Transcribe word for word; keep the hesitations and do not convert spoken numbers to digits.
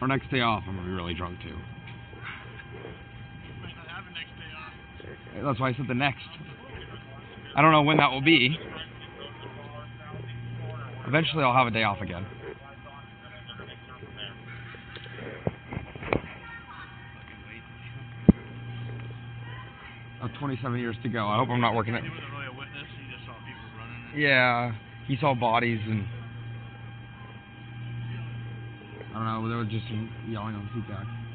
Our next day off, I'm going to be really drunk, too. Might not have a next day off. That's why I said the next. I don't know when that will be. Eventually, I'll have a day off again. I have twenty-seven years to go. I hope I'm not working it. He wasn't really a witness. He just saw people running. Yeah, he saw bodies and... I don't know, they were just yelling on the seatback.